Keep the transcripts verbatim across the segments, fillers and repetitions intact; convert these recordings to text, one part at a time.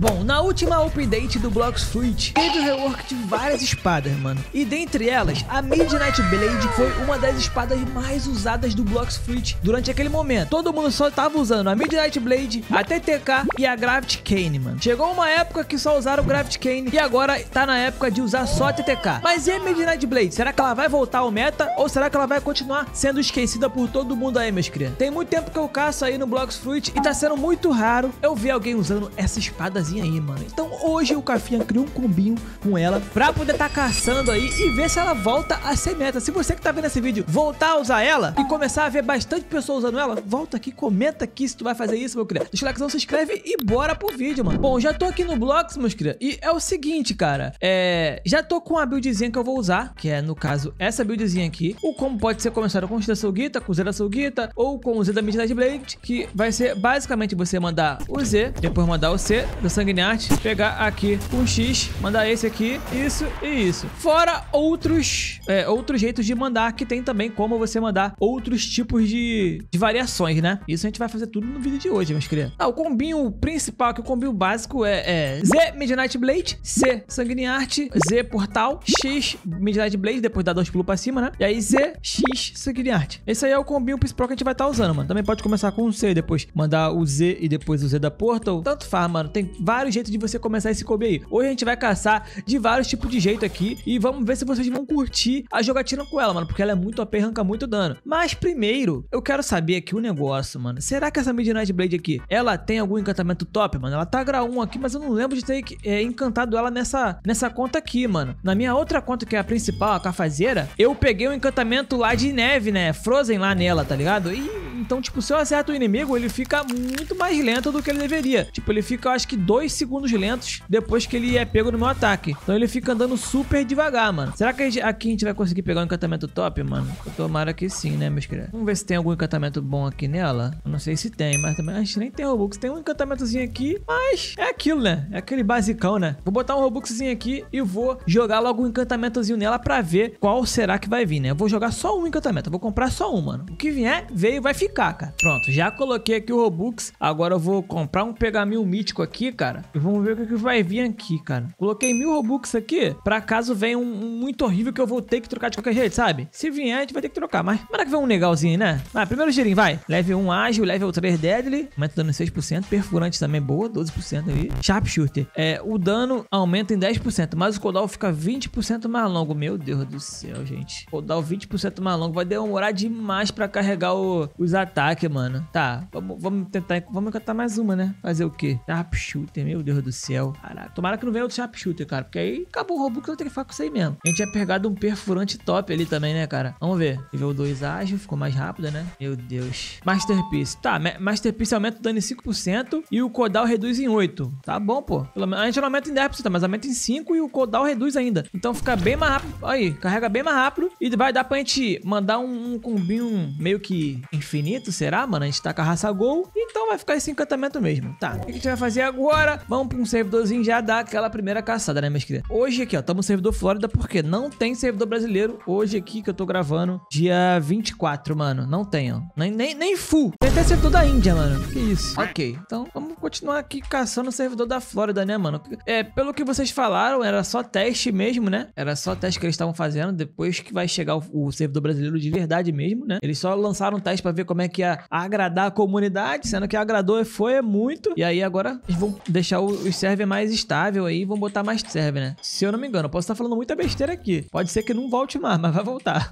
Bom, na última update do Blox Fruits, teve o rework de várias espadas, mano. E dentre elas, a Midnight Blade foi uma das espadas mais usadas do Blox Fruits durante aquele momento. Todo mundo só tava usando a Midnight Blade, a T T K e a Gravity Cane, mano. Chegou uma época que só usaram Gravity Cane e agora tá na época de usar só a T T K. Mas e a Midnight Blade? Será que ela vai voltar ao meta ou será que ela vai continuar sendo esquecida por todo mundo aí, meus crias? Tem muito tempo que eu caço aí no Blox Fruits e tá sendo muito raro eu ver alguém usando essa espada aí, mano. Então hoje o Cafinha criou um combinho com ela pra poder tá caçando aí e ver se ela volta a ser meta. Se você que tá vendo esse vídeo voltar a usar ela e começar a ver bastante pessoa usando ela, volta aqui, comenta aqui se tu vai fazer isso, meu cria. Deixa o likezão, se inscreve e bora pro vídeo, mano. Bom, já tô aqui no Blox, meus cria, e é o seguinte, cara, é... já tô com a buildzinha que eu vou usar, que é, no caso, essa buildzinha aqui. O como pode ser começado com o da Soul Guitar, com o Z da Soul Guitar ou com o Z da Midnight Blade, que vai ser basicamente você mandar o Z, depois mandar o C, você Sanguine Art, pegar aqui um X, mandar esse aqui, isso e isso. Fora outros, é, outros jeitos de mandar, que tem também como você mandar outros tipos de, de variações, né? Isso a gente vai fazer tudo no vídeo de hoje, meus queridos. Ah, o combinho principal, que o combinho básico é, é Z Midnight Blade, C Sanguine Art, Z Portal, X Midnight Blade, depois dá dois pulos pra cima, né? E aí Z, X Sanguine Art. Esse aí é o combinho principal que a gente vai estar usando, mano. Também pode começar com um C, depois mandar o Z e depois o Z da Portal. Tanto faz, mano. Tem vários jeitos de você começar esse combo aí. Hoje a gente vai caçar de vários tipos de jeito aqui e vamos ver se vocês vão curtir a jogatina com ela, mano, porque ela é muito O P e arranca muito dano. Mas primeiro, eu quero saber aqui um negócio, mano. Será que essa Midnight Blade aqui, ela tem algum encantamento top, mano? Ela tá grau um aqui, mas eu não lembro de ter é, encantado ela nessa, nessa conta aqui, mano. Na minha outra conta, que é a principal, a Cafazera, eu peguei um encantamento lá de neve, né? Frozen lá nela, tá ligado? E então, tipo, se eu acerto o inimigo, ele fica muito mais lento do que ele deveria. Tipo, ele fica, eu acho que dois segundos lentos depois que ele é pego no meu ataque. Então ele fica andando super devagar, mano. Será que a gente, aqui a gente vai conseguir pegar um encantamento top, mano? Tomara que sim, né, meus queridos? Vamos ver se tem algum encantamento bom aqui nela. Eu não sei se tem, mas também a gente nem tem Robux. Tem um encantamentozinho aqui, mas é aquilo, né? É aquele basicão, né? Vou botar um Robuxzinho aqui e vou jogar logo um encantamentozinho nela pra ver qual será que vai vir, né? Eu vou jogar só um encantamento. Eu vou comprar só um, mano. O que vier, veio e vai ficar, cara. Pronto, já coloquei aqui o Robux. Agora eu vou comprar um Pegamil mítico aqui, cara. E vamos ver o que vai vir aqui, cara. Coloquei mil Robux aqui, pra caso venha um, um muito horrível que eu vou ter que trocar de qualquer jeito, sabe? Se vier, a gente vai ter que trocar, mas... Mara que vem um legalzinho, né? Ah, primeiro girinho, vai. level um ágil, level três deadly, aumenta o dano em seis por cento, perfurante também boa, doze por cento aí. Sharpshooter, é, o dano aumenta em dez por cento, mas o cooldown fica vinte por cento mais longo. Meu Deus do céu, gente. Cooldown vinte por cento mais longo, vai demorar demais pra carregar o, os ataques, mano. Tá, vamos, vamos tentar, vamos encantar mais uma, né? Fazer o quê? Sharpshooter. Meu Deus do céu. Caraca. Tomara que não venha outro sharpshooter, cara. Porque aí acabou o Robux, eu tenho que ficar com isso aí mesmo. A gente tinha pegado um perfurante top ali também, né, cara? Vamos ver. nível dois ágil. Ficou mais rápida, né? Meu Deus. Masterpiece. Tá, Masterpiece aumenta o dano em cinco por cento e o cooldown reduz em oito por cento. Tá bom, pô. A gente não aumenta em dez por cento, mas aumenta em cinco por cento e o cooldown reduz ainda. Então fica bem mais rápido. Aí, carrega bem mais rápido e vai dar pra gente mandar um, um combinho meio que infinito, será, mano? A gente tá com a raça gol. Então vai ficar esse encantamento mesmo. Tá. O que a gente vai fazer agora? Vamos para um servidorzinho já dar aquela primeira caçada, né, meus queridos? Hoje aqui, ó, estamos no servidor Flórida, porque não tem servidor brasileiro hoje aqui que eu tô gravando dia vinte e quatro, mano. Não tem, ó. Nem, nem, nem full. Tem até servidor da Índia, mano. Que isso? Ok. Então, vamos continuar aqui caçando o servidor da Flórida, né, mano? É, pelo que vocês falaram, era só teste mesmo, né? Era só teste que eles estavam fazendo, depois que vai chegar o, o servidor brasileiro de verdade mesmo, né? Eles só lançaram um teste para ver como é que ia agradar a comunidade, sendo que agradou foi muito. E aí agora eles vão deixar o server mais estável aí, vão botar mais server, né? Se eu não me engano, eu posso estar falando muita besteira aqui. Pode ser que não volte mais, mas vai voltar.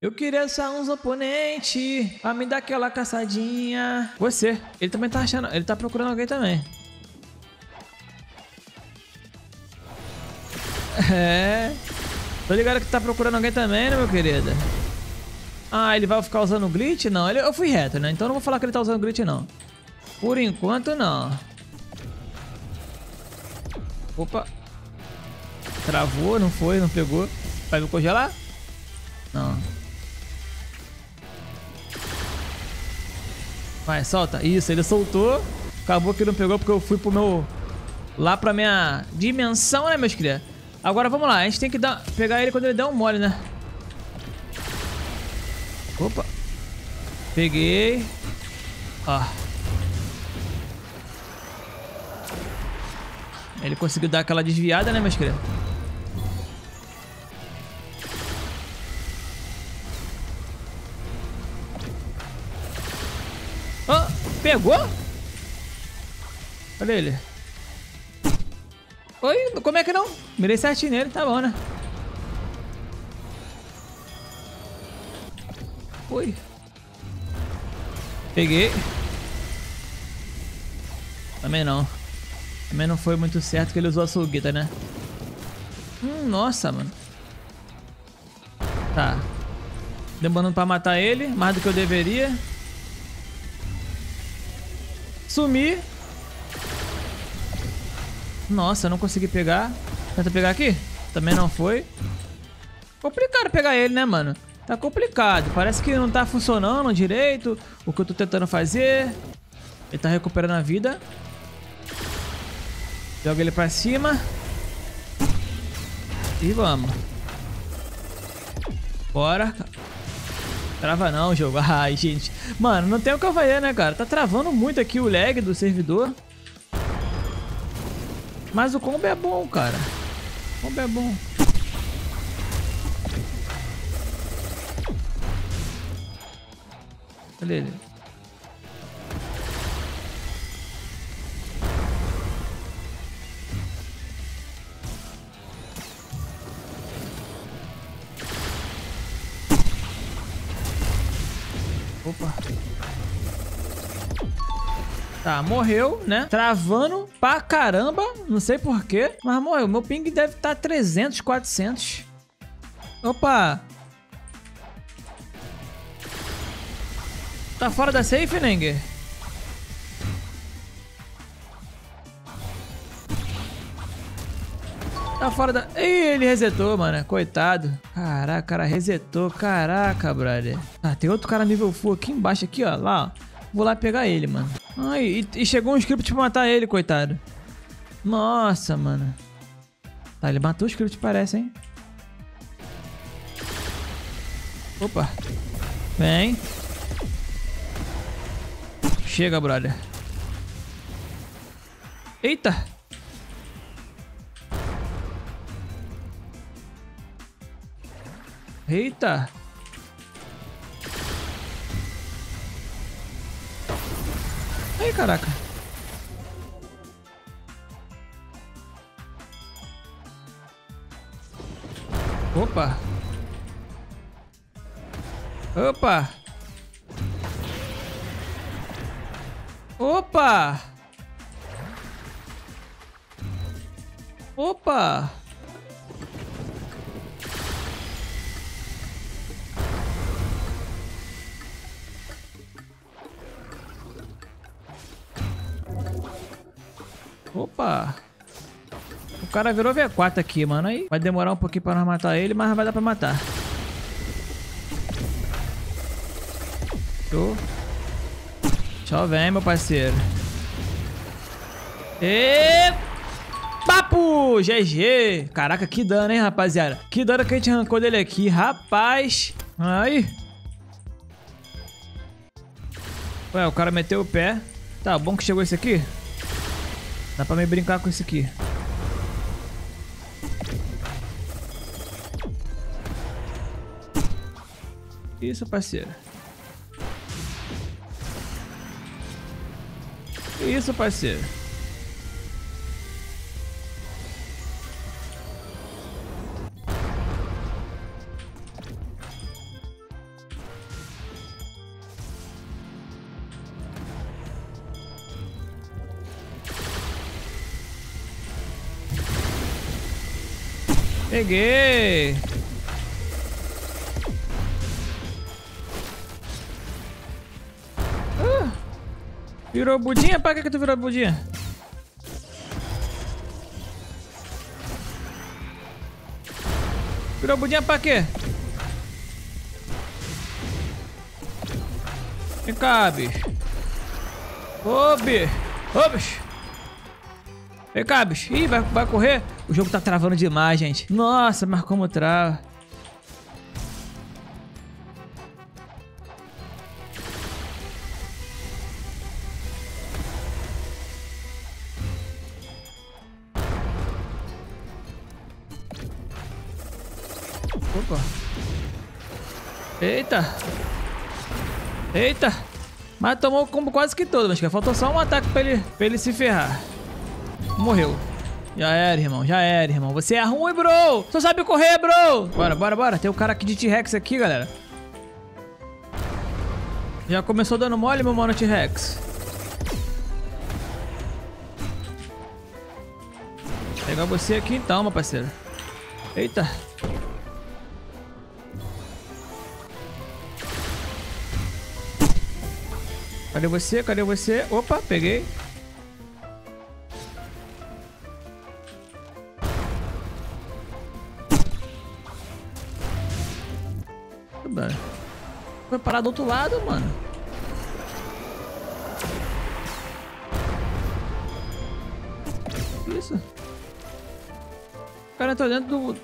Eu queria só uns oponentes pra me dar aquela caçadinha. Você. Ele também tá achando... Ele tá procurando alguém também. É... Tô ligado que tá procurando alguém também, né, meu querido? Ah, ele vai ficar usando glitch? Não, ele... eu fui reto, né? Então eu não vou falar que ele tá usando glitch, não. Por enquanto, não. Opa. Travou, não foi, não pegou. Vai me congelar? Não. Vai, solta. Isso, ele soltou. Acabou que não pegou porque eu fui pro meu... Lá pra minha dimensão, né, meus cria? Agora vamos lá. A gente tem que dar... pegar ele quando ele der um mole, né? Opa. Peguei. Ó. Ele conseguiu dar aquela desviada, né, meus queridos? Ah, pegou? Olha ele. Oi, como é que não? Mirei certinho nele, tá bom, né? Oi. Peguei. Também não. Também não foi muito certo que ele usou a Soul Guitar, né? Hum, nossa, mano. Tá. Demorando pra matar ele, mais do que eu deveria. Sumir. Nossa, eu não consegui pegar. Tenta pegar aqui? Também não foi. Complicado pegar ele, né, mano? Tá complicado. Parece que não tá funcionando direito o que eu tô tentando fazer. Ele tá recuperando a vida. Joga ele pra cima. E vamos. Bora. Trava não, jogo. Ai, gente. Mano, não tem o que fazer, né, cara? Tá travando muito aqui o lag do servidor. Mas o combo é bom, cara. O combo é bom. Olha ele. Opa. Tá, morreu, né? Travando pra caramba. Não sei porquê, mas morreu. Meu ping deve estar trezentos, quatrocentos. Opa. Tá fora da safe, Nengue? Tá fora da... Ih, ele resetou, mano. Coitado. Caraca, cara, resetou. Caraca, brother. Ah, tem outro cara nível full aqui embaixo, aqui, ó. Lá, ó. Vou lá pegar ele, mano. Ai, e, e chegou um script pra matar ele, coitado. Nossa, mano. Tá, ele matou o script, parece, hein? Opa. Vem. Chega, brother. Eita. Eita. Ai, caraca. Opa. Opa. Opa. Opa. Opa! O cara virou V quatro aqui, mano. Aí vai demorar um pouquinho pra nós matar ele, mas vai dar pra matar. Show. Tchau, vem, meu parceiro. E... Papo! G G! Caraca, que dano, hein, rapaziada? Que dano que a gente arrancou dele aqui, rapaz! Aí! Ué, o cara meteu o pé. Tá bom que chegou esse aqui? Dá pra me brincar com isso aqui. Isso, parceiro. Isso, parceiro. Peguei! Uh, virou budinha? Pra que que tu virou budinha? Virou budinha pra quê? Vem cá, bicho. Ô, bicho. Ô, bicho. Vem cá, bicho. Ih, vai, vai correr? O jogo tá travando demais, gente. Nossa, mas como trava. Opa. Eita. Eita. Mas tomou o combo quase que todo, mas faltou só um ataque pra ele, pra ele se ferrar. Morreu. Já era, irmão. Já era, irmão. Você é ruim, bro. Só sabe correr, bro. Bora, bora, bora. Tem o cara aqui de T-Rex aqui, galera. Já começou dando mole, meu mano T-Rex. Vou pegar você aqui então, meu parceiro. Eita. Cadê você? Cadê você? Opa, peguei. Vai parar do outro lado, mano. Isso. O cara tá dentro do... Eu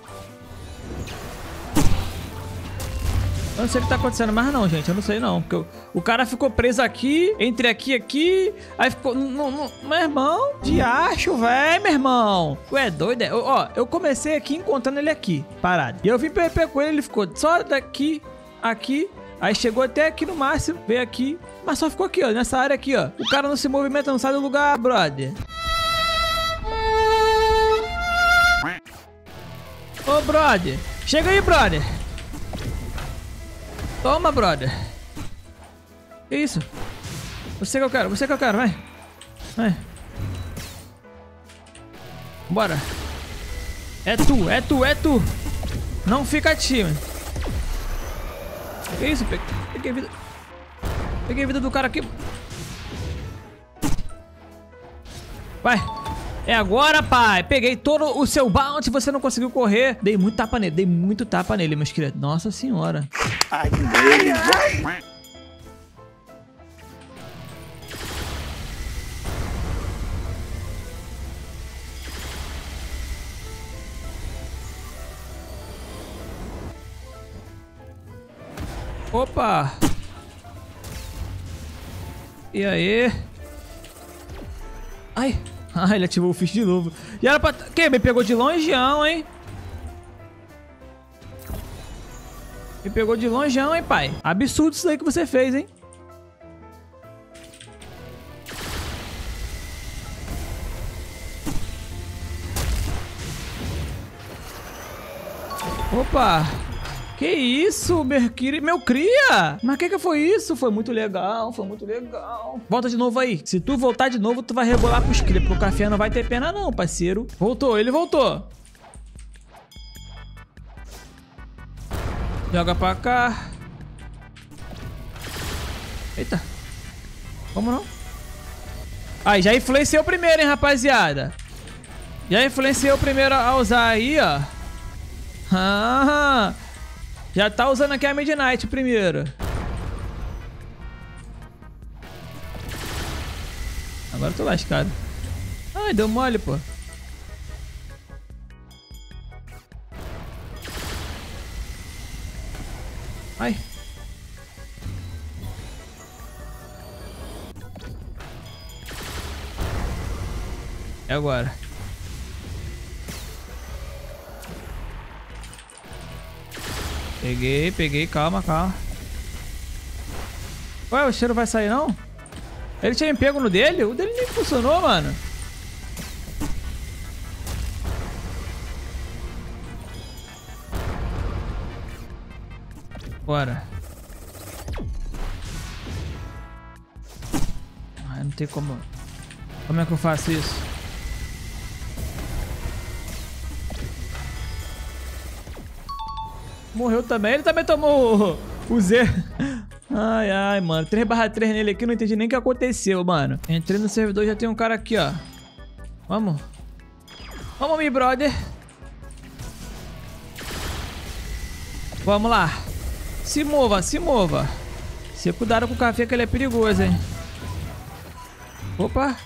não sei o que tá acontecendo mais não, gente. Eu não sei não. Porque eu... o cara ficou preso aqui, entre aqui e aqui. Aí ficou... Não, não... Meu irmão, de acho, velho, meu irmão. Ué, doido é? Ó, eu comecei aqui encontrando ele aqui, parado. E eu vim P V P com ele, ele ficou só daqui, aqui... Aí chegou até aqui no máximo, veio aqui, mas só ficou aqui, ó, nessa área aqui, ó. O cara não se movimenta, não sai do lugar, brother. Ô, brother. Chega aí, brother. Toma, brother. Que isso? Você que eu quero, você que eu quero, vai. Vai. Bora. É tu, é tu, é tu. Não fica tímido. Que isso, peguei vida. Peguei a vida do cara aqui. Vai. É agora, pai. Peguei todo o seu bounty, você não conseguiu correr. Dei muito tapa nele, dei muito tapa nele, meus queridos. Nossa senhora. Ai, ai. Opa! E aí? Ai! Ah, ele ativou o fish de novo. E era pra... Quem? Me pegou de longeão, hein? Me pegou de longeão, hein, pai? Absurdo isso aí que você fez, hein? Opa! Que isso, Mercury, meu cria? Mas que que foi isso? Foi muito legal, foi muito legal. Volta de novo aí. Se tu voltar de novo, tu vai rebolar pros cria. Pro café não vai ter pena não, parceiro. Voltou, ele voltou. Joga pra cá. Eita. Como não? Aí, já influenciou primeiro, hein, rapaziada. Já influenciou primeiro a usar aí, ó. Ah, já tá usando aqui a Midnight primeiro. Agora eu tô lascado. Ai, deu mole, pô. Ai. É agora. Peguei, peguei, calma, calma. Ué, o cheiro vai sair não? Ele tinha me pego no dele? O dele nem funcionou, mano. Bora. Ah, não tem como. Como é que eu faço isso? Morreu também. Ele também tomou o, o Z. Ai, ai, mano. três barra três nele aqui. Não entendi nem o que aconteceu, mano. Entrei no servidor. Já tem um cara aqui, ó. Vamos. Vamos, meu brother. Vamos lá. Se mova, se mova. Se cuidado com o café que ele é perigoso, hein. Opa.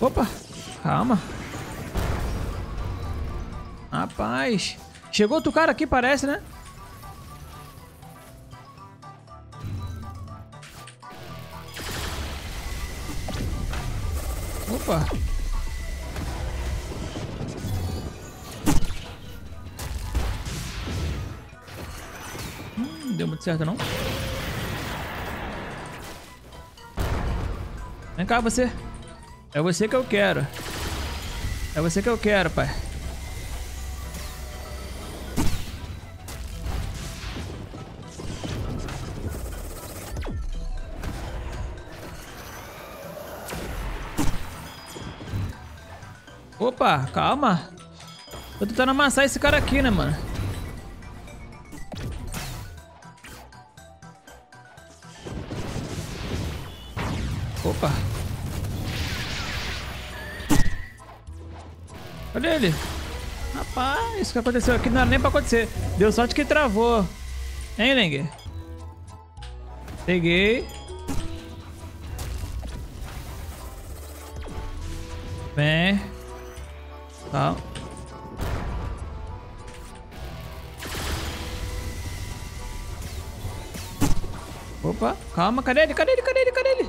Opa. Calma. Rapaz. Chegou outro cara aqui, parece, né? Opa! não deu muito certo, não. Vem cá, você. É você que eu quero. É você que eu quero, pai. Opa, calma. Tô tentando amassar esse cara aqui, né, mano? Opa. Olha ele. Rapaz, o que aconteceu aqui não era nem pra acontecer. Deu sorte que travou. Hein, Lengue? Peguei. Vem. Calma. Opa, calma, cadê ele? Cadê ele? Cadê ele? Cadê ele?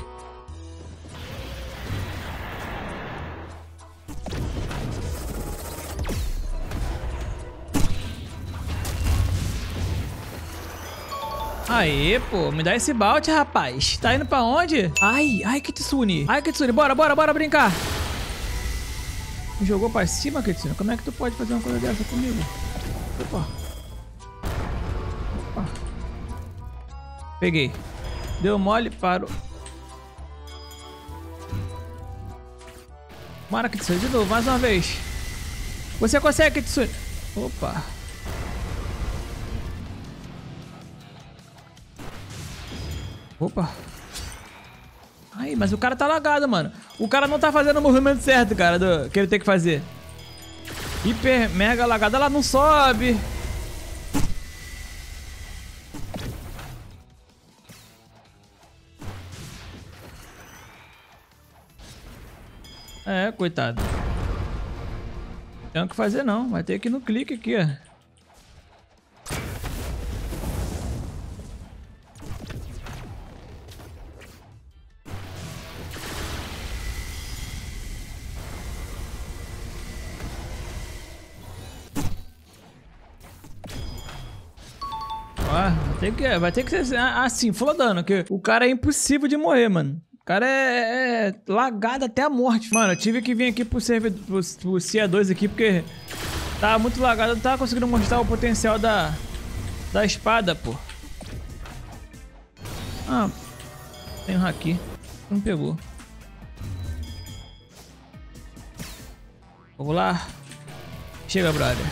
Aê, pô, me dá esse balde, rapaz. Tá indo pra onde? Ai, ai, Kitsune. Ai, Kitsune, bora, bora, bora brincar. Me jogou pra cima, Kitsune. Como é que tu pode fazer uma coisa dessa comigo? Opa. Opa. Peguei. Deu mole, parou. Bora, Kitsune, de novo, mais uma vez. Você consegue, Kitsune. Opa. Opa. Ai, mas o cara tá lagado, mano. O cara não tá fazendo o movimento certo, cara, do, que ele tem que fazer. Hiper, mega lagado. Ela não sobe. É, coitado. Não tem o que fazer, não. Vai ter que ir no clique aqui, ó. Tem que, vai ter que ser assim, flodando, que o cara é impossível de morrer, mano. O cara é, é lagado até a morte. Mano, eu tive que vir aqui pro, servidor, pro, pro C A dois aqui, porque tava muito lagado, eu não tava conseguindo mostrar o potencial da, da espada, pô. Ah, tem um haki. Não pegou. Vamos lá. Chega, brother.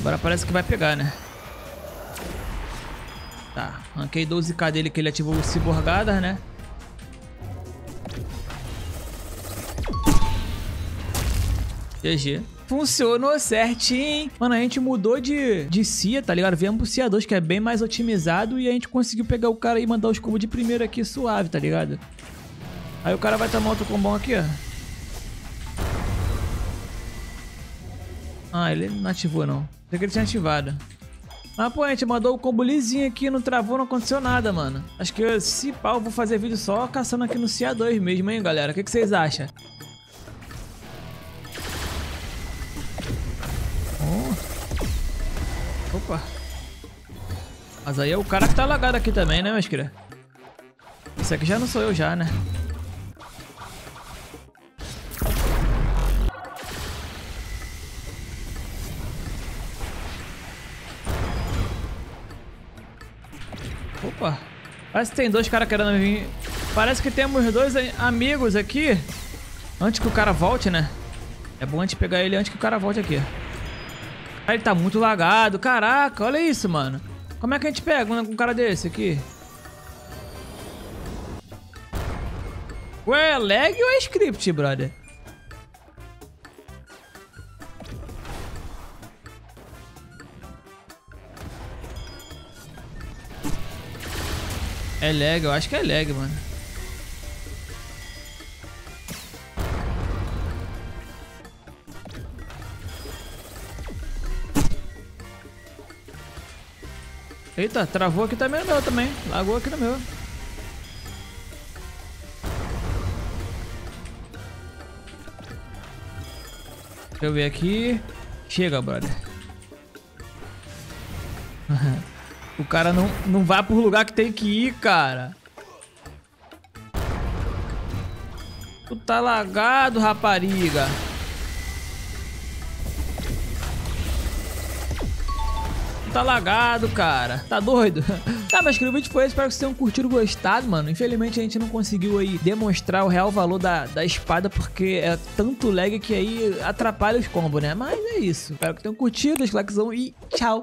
Agora parece que vai pegar, né? Tá, ranquei doze mil dele que ele ativou o Ciborgadas, né? G G. Funcionou certinho. Mano, a gente mudou de, de C I A, tá ligado? Viemos pro C I A dois, que é bem mais otimizado. E a gente conseguiu pegar o cara e mandar os combos de primeiro aqui suave, tá ligado? Aí o cara vai tomar outro combão aqui, ó. Ah, ele não ativou, não. Achei que ele tinha ativado. Mas, pô, a gente mandou o combo lisinho aqui, não travou, não aconteceu nada, mano. Acho que, se pá, eu vou fazer vídeo só caçando aqui no C A dois mesmo, hein, galera? O que, que vocês acham? Oh. Opa. Mas aí é o cara que tá lagado aqui também, né, meus queridos? Esse aqui já não sou eu já, né? Opa, parece que tem dois caras querendo vir. Parece que temos dois amigos aqui. Antes que o cara volte, né? É bom a gente pegar ele antes que o cara volte aqui. Ah, ele tá muito lagado. Caraca, olha isso, mano. Como é que a gente pega um cara desse aqui? Ué, é lag ou é script, brother? É lag, eu acho que é lag, mano. Eita, travou aqui também no meu também. Lagou aqui no meu. Deixa eu ver aqui. Chega, brother. O cara não, não vai pro lugar que tem que ir, cara. Tu tá lagado, rapariga. Tá lagado, cara. Tá doido? Tá, mas que o vídeo foi esse. Espero que vocês tenham curtido e gostado, mano. Infelizmente, a gente não conseguiu aí demonstrar o real valor da, da espada, porque é tanto lag que aí atrapalha os combos, né? Mas é isso. Espero que tenham curtido, deixa o likezão e tchau.